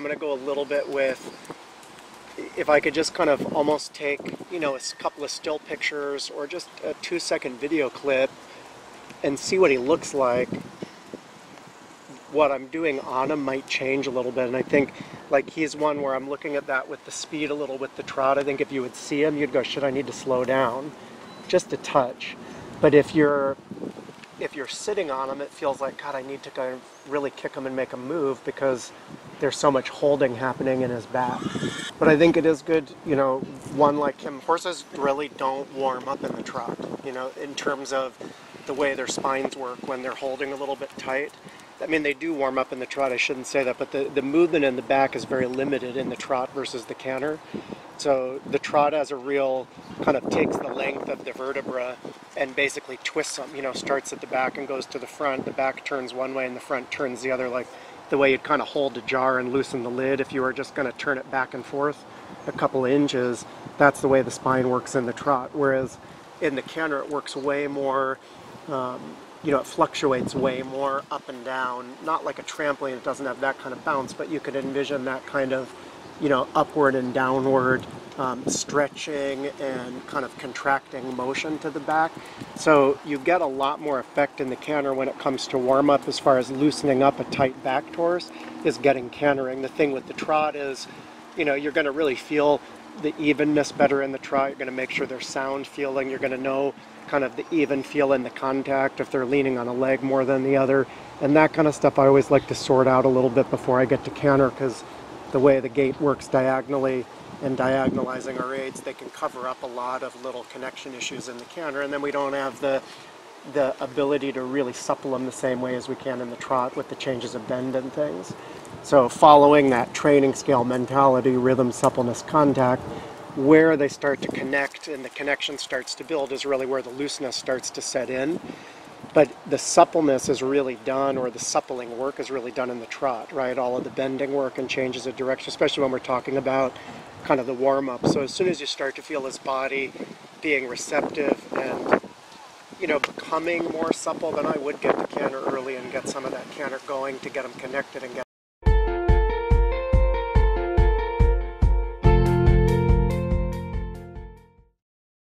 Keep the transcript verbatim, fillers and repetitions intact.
I'm going to go a little bit with, if I could just kind of almost take, you know, a couple of still pictures or just a two second video clip and see what he looks like, what I'm doing on him might change a little bit. And I think, like, he's one where I'm looking at that with the speed a little, with the trot. I think if you would see him, you'd go, should I need to slow down? Just a touch. But if you're, if you're sitting on him, it feels like, God, I need to kind of really kick him and make him move because there's so much holding happening in his back. But I think it is good, you know, one like him. Horses really don't warm up in the trot, you know, in terms of the way their spines work when they're holding a little bit tight. I mean, they do warm up in the trot, I shouldn't say that, but the, the movement in the back is very limited in the trot versus the canter. So the trot has a real, kind of takes the length of the vertebra and basically twists them, you know, starts at the back and goes to the front. The back turns one way and the front turns the other, like the way you'd kind of hold a jar and loosen the lid if you were just going to turn it back and forth a couple of inches. That's the way the spine works in the trot, whereas in the canter it works way more, um, you know, it fluctuates way more up and down, not like a trampoline, it doesn't have that kind of bounce, but you could envision that kind of, you know, upward and downward um, stretching and kind of contracting motion to the back. So you get a lot more effect in the canter when it comes to warm up as far as loosening up a tight backed horse is getting cantering. The thing with the trot is, you know, you're going to really feel the evenness better in the trot. You're going to make sure they're sound feeling. You're going to know kind of the even feel in the contact if they're leaning on a leg more than the other, and that kind of stuff I always like to sort out a little bit before I get to canter, because the way the gait works diagonally and diagonalizing our aids, they can cover up a lot of little connection issues in the canter, and then we don't have the the ability to really supple them the same way as we can in the trot with the changes of bend and things. So following that training scale mentality, rhythm, suppleness, contact, where they start to connect and the connection starts to build is really where the looseness starts to set in. But the suppleness is really done, or the suppling work is really done in the trot, right? All of the bending work and changes of direction, especially when we're talking about kind of the warm-up. So as soon as you start to feel his body being receptive and, you know, becoming more supple, then I would get the canter early and get some of that canter going to get him connected and get